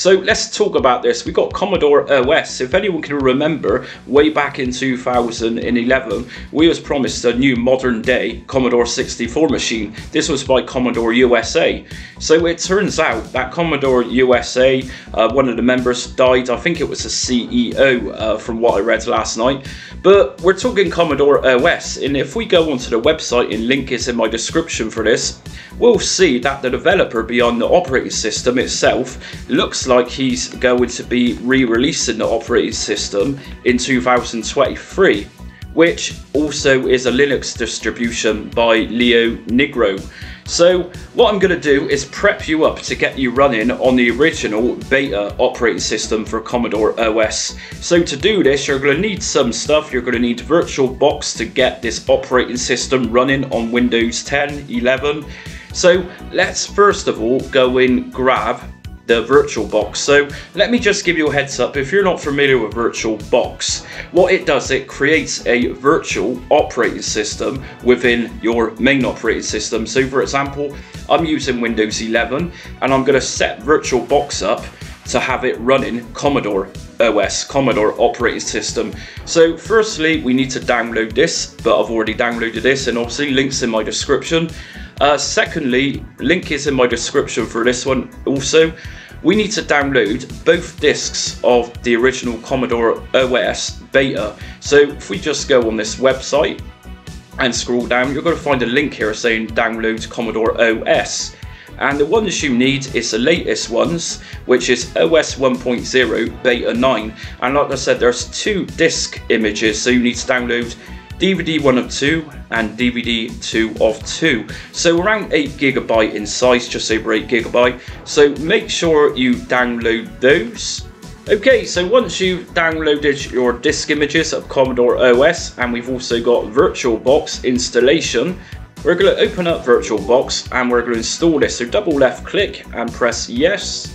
So let's talk about this. We got Commodore OS. If anyone can remember, way back in 2011, we was promised a new modern day Commodore 64 machine. This was by Commodore USA. So it turns out that Commodore USA, one of the members died. I think it was the CEO from what I read last night. But we're talking Commodore OS, and if we go onto the website, and link is in my description for this, we'll see that the developer beyond the operating system itself looks like he's going to be re-releasing the operating system in 2023, which also is a Linux distribution by Leo Nigro. So what I'm going to do is prep you up to get you running on the original beta operating system for Commodore OS. So to do this, you're going to need some stuff. You're going to need VirtualBox to get this operating system running on Windows 10, 11. So let's first of all go and grab the VirtualBox. So let me just give you a heads up, if you're not familiar with VirtualBox, what it does, it creates a virtual operating system within your main operating system. So for example, I'm using Windows 11 and I'm going to set VirtualBox up to have it running Commodore OS, Commodore operating system. So firstly, we need to download this, but I've already downloaded this and obviously links in my description. Secondly, link is in my description for this one also. We need to download both discs of the original Commodore OS beta. So if we just go on this website and scroll down, you're going to find a link here saying download Commodore OS. And the ones you need is the latest ones, which is OS 1.0 beta 9. And like I said, there's two disc images, so you need to download DVD 1 of 2 and DVD 2 of 2. So around 8 GB in size, just over 8 GB. So make sure you download those. Okay, so once you've downloaded your disk images of Commodore OS, and we've also got VirtualBox installation, we're going to open up VirtualBox and we're going to install this. So double left click and press yes.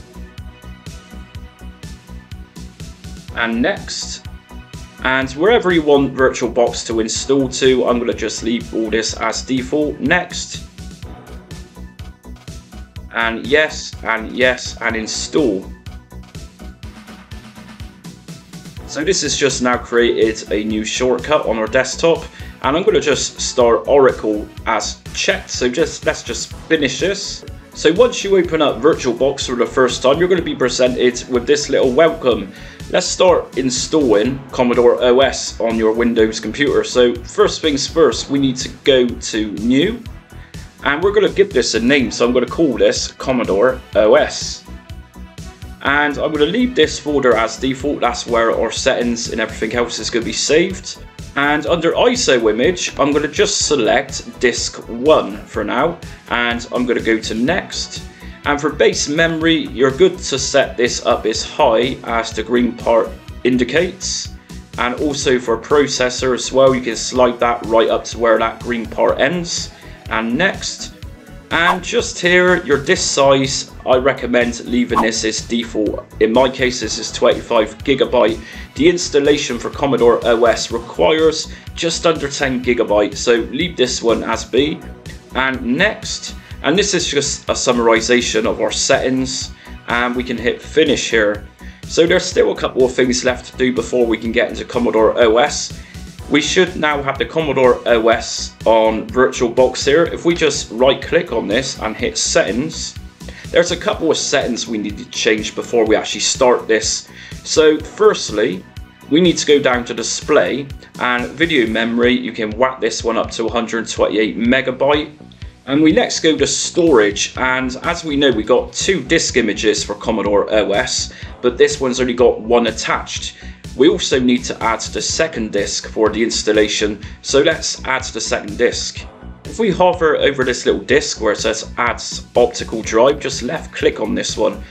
And next. And wherever you want VirtualBox to install to, I'm going to just leave all this as default. Next. And yes, and yes, and install. So this has just now created a new shortcut on our desktop. And I'm going to just start Oracle as checked. So let's just finish this. So once you open up VirtualBox for the first time, you're going to be presented with this little welcome. Let's start installing Commodore OS on your Windows computer. So first things first, we need to go to New. And we're going to give this a name. So I'm going to call this Commodore OS. And I'm going to leave this folder as default. That's where our settings and everything else is going to be saved. And under ISO image, I'm going to just select disk 1 for now, and I'm going to go to next. And for base memory, you're good to set this up as high as the green part indicates. And also for processor as well, you can slide that right up to where that green part ends, and next. And just here, your disk size, I recommend leaving this as default. In my case, this is 25 GB. The installation for Commodore OS requires just under 10 GB, so leave this one as B. And next. And this is just a summarization of our settings, and we can hit finish here. So there's still a couple of things left to do before we can get into Commodore OS. We should now have the Commodore OS on VirtualBox here. If we just right click on this and hit settings, there's a couple of settings we need to change before we actually start this. So firstly, we need to go down to display and video memory. You can whack this one up to 128 MB. And we next go to storage, and as we know, we got two disk images for Commodore OS, but this one's only got one attached. We also need to add the second disk for the installation, so let's add the second disk. If we hover over this little disk where it says add optical drive, just left click on this one.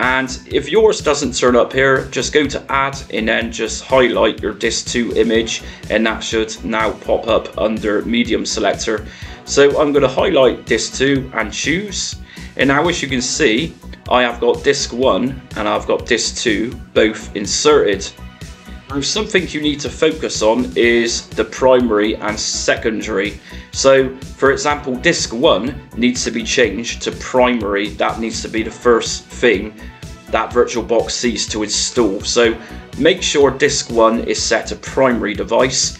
And if yours doesn't turn up here, just go to add and then just highlight your disk 2 image, and that should now pop up under medium selector. So I'm going to highlight disk 2 and choose. And now as you can see, I have got disk 1 and I've got disk 2 both inserted. Something you need to focus on is the primary and secondary. So for example, disk 1 needs to be changed to primary. That needs to be the first thing that VirtualBox ceased to install. So make sure disk 1 is set to primary device,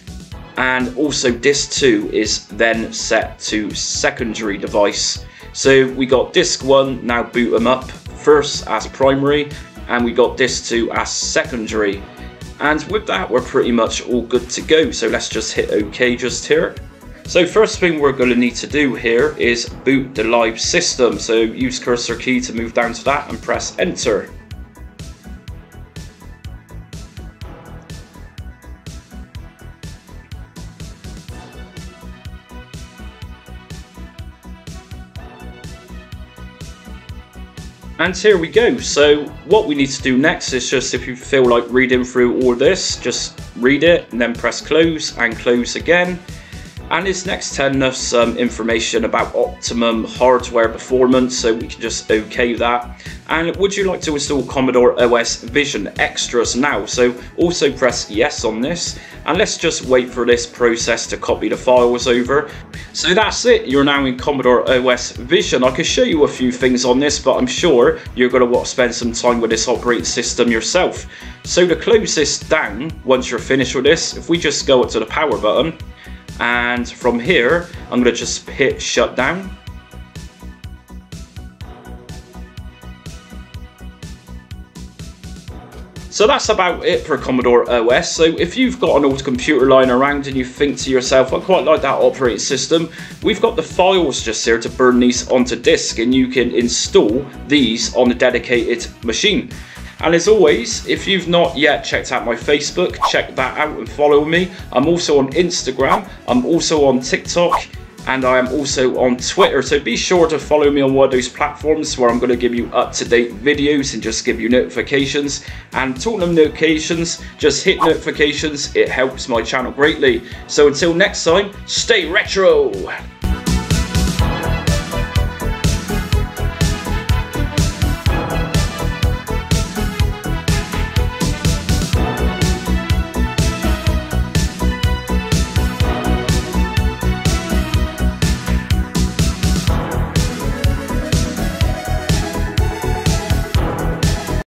and also disk 2 is then set to secondary device. So we got disk 1, now boot them up first as primary, and we got disk 2 as secondary. And with that, we're pretty much all good to go. So let's just hit OK just here. So first thing we're going to need to do here is boot the live system. So use cursor key to move down to that and press enter. And here we go. So what we need to do next is just, if you feel like reading through all this, just read it and then press close and close again. And it's next telling us some information about optimum hardware performance, so we can just OK that. And would you like to install Commodore OS Vision Extras now? So also press yes on this. And let's just wait for this process to copy the files over. So that's it, you're now in Commodore OS Vision. I could show you a few things on this, but I'm sure you're going to want to spend some time with this operating system yourself. So to close this down, once you're finished with this, if we just go up to the power button, and from here, I'm going to just hit shut down. So that's about it for Commodore OS. So if you've got an old computer lying around and you think to yourself, I quite like that operating system, we've got the files just here to burn these onto disk, and you can install these on a dedicated machine. And as always, if you've not yet checked out my Facebook, check that out and follow me. I'm also on Instagram, I'm also on TikTok, and I am also on Twitter. So be sure to follow me on one of those platforms where I'm going to give you up-to-date videos and just give you notifications. And talking of notifications, just hit notifications, it helps my channel greatly. So until next time, stay retro!